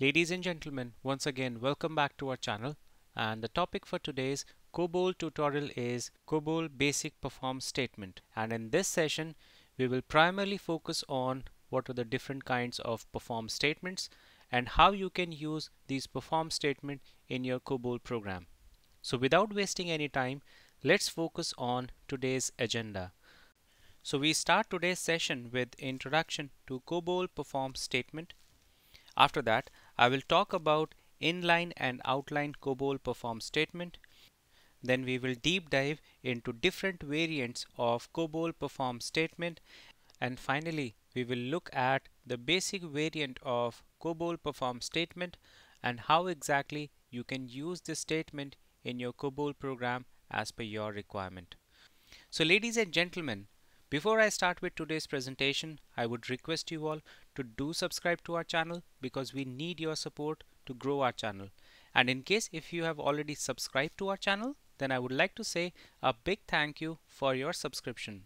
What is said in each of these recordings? Ladies and gentlemen, once again welcome back to our channel, and the topic for today's COBOL tutorial is COBOL basic perform statement, and in this session we will primarily focus on what are the different kinds of perform statements and how you can use these perform statements in your COBOL program. So without wasting any time, let's focus on today's agenda. So we start today's session with introduction to COBOL perform statement. After that, I will talk about inline and outline COBOL perform statement. Then we will deep dive into different variants of COBOL perform statement, and finally we will look at the basic variant of COBOL perform statement and how exactly you can use this statement in your COBOL program as per your requirement. So ladies and gentlemen, before I start with today's presentation, I would request you all to do subscribe to our channel, because we need your support to grow our channel. And in case if you have already subscribed to our channel, then I would like to say a big thank you for your subscription.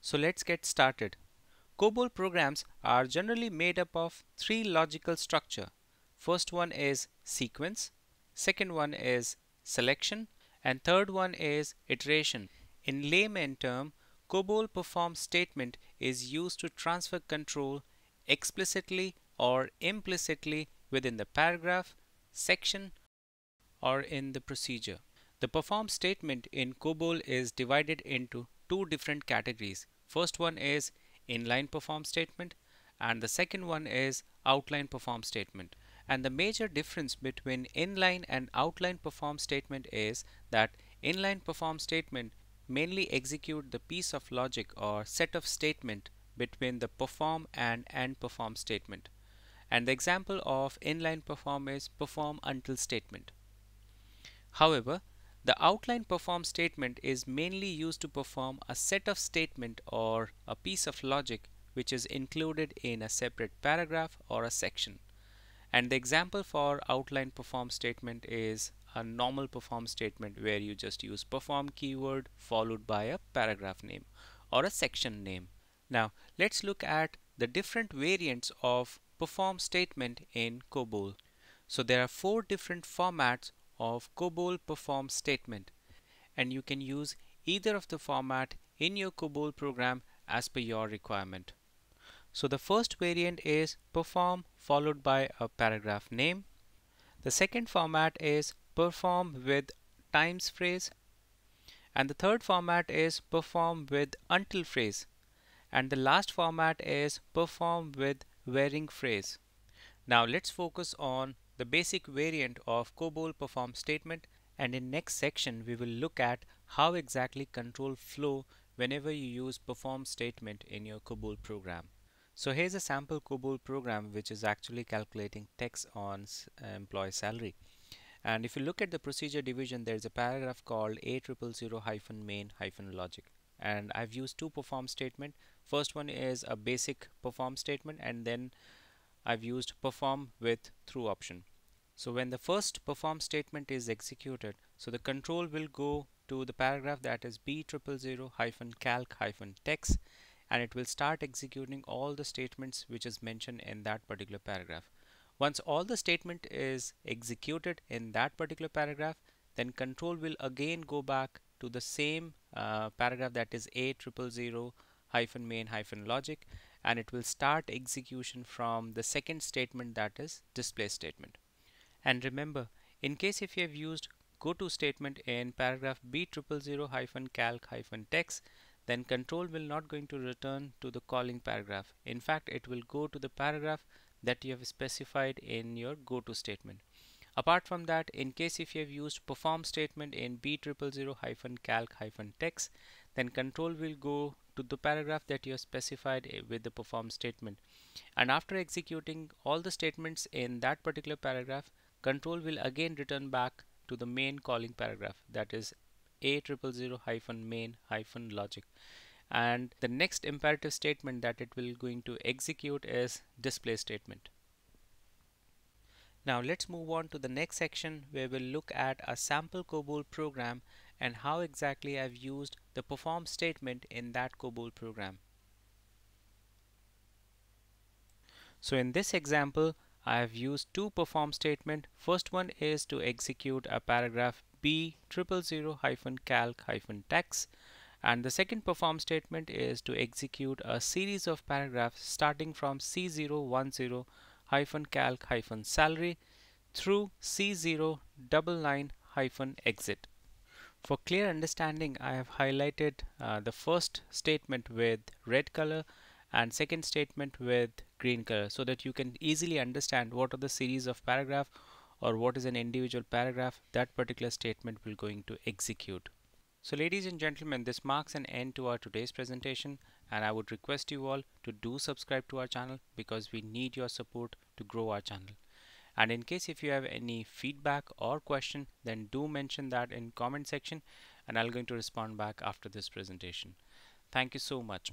So let's get started. COBOL programs are generally made up of three logical structure. First one is sequence, second one is selection, and third one is iteration. In layman term, COBOL perform statement is used to transfer control explicitly or implicitly within the paragraph, section, or in the procedure. The perform statement in COBOL is divided into two different categories. First one is inline perform statement, and the second one is outline perform statement. And the major difference between inline and outline perform statement is that inline perform statement mainly execute the piece of logic or set of statement between the perform and end perform statement. And the example of inline perform is perform until statement. However, the outline perform statement is mainly used to perform a set of statement or a piece of logic which is included in a separate paragraph or a section. And the example for outline perform statement is a normal perform statement where you just use perform keyword followed by a paragraph name or a section name. Now let's look at the different variants of perform statement in COBOL. So there are four different formats of COBOL perform statement, and you can use either of the format in your COBOL program as per your requirement. So the first variant is perform followed by a paragraph name. The second format is perform with times phrase, and the third format is perform with until phrase, and the last format is perform with varying phrase. Now let's focus on the basic variant of COBOL perform statement, and in next section we will look at how exactly control flow whenever you use perform statement in your COBOL program. So here's a sample COBOL program which is actually calculating tax on employee salary. And if you look at the procedure division, there's a paragraph called A000-main-logic, and I've used two perform statement. First one is a basic perform statement, and then I've used perform with through option. So when the first perform statement is executed, so the control will go to the paragraph that is B000-calc-text, and it will start executing all the statements which is mentioned in that particular paragraph. Once all the statement is executed in that particular paragraph, then control will again go back to the same paragraph that is A000-main-logic, and it will start execution from the second statement that is display statement. And remember, in case if you have used goto statement in paragraph B000-calc-text, then control will not going to return to the calling paragraph. In fact, it will go to the paragraph that you have specified in your goto statement. Apart from that, in case if you have used perform statement in B000-calc-text, then control will go to the paragraph that you have specified with the perform statement. And after executing all the statements in that particular paragraph, control will again return back to the main calling paragraph that is A000-main-logic. And the next imperative statement that it will going to execute is display statement. Now let's move on to the next section where we'll look at a sample COBOL program and how exactly I've used the perform statement in that COBOL program. So in this example, I have used two perform statements. First one is to execute a paragraph B000-calc-text, and the second perform statement is to execute a series of paragraphs starting from C010-calc-salary through C099-exit. For clear understanding, I have highlighted the first statement with red color and second statement with green color, so that you can easily understand what are the series of paragraph or what is an individual paragraph that particular statement will going to execute. So ladies and gentlemen, this marks an end to our today's presentation, and I would request you all to do subscribe to our channel, because we need your support to grow our channel. And in case if you have any feedback or question, then do mention that in comment section, and I'll going to respond back after this presentation. Thank you so much.